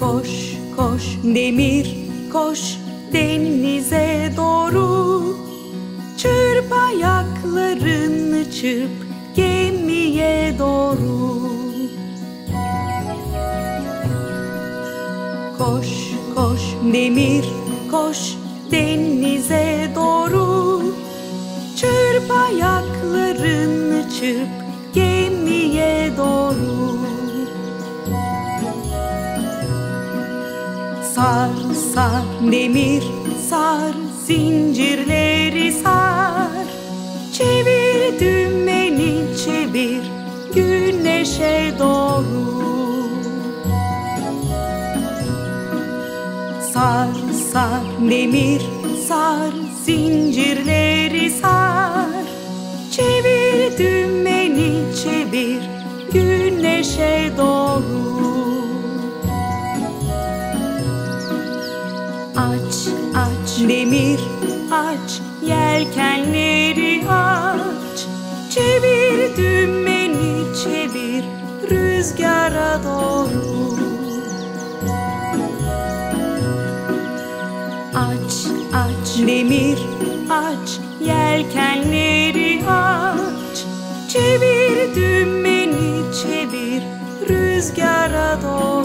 Koş, koş demir, koş denize doğru. Çırp ayaklarını, çırp gemiye doğru. Koş, koş demir, koş denize doğru. Çırp ayaklarını, çırp gemiye doğru. Sar, sar demir, sar zincirleri sar. Çevir dümeni, çevir güneşe doğru. Sar, sar demir, sar zincirleri sar. Çevir dümeni, çevir güneşe doğru. Aç, aç demir, aç yelkenleri aç. Çevir dümeni, çevir rüzgara doğru. Aç, aç demir, aç yelkenleri aç. Çevir dümeni, çevir rüzgara doğru.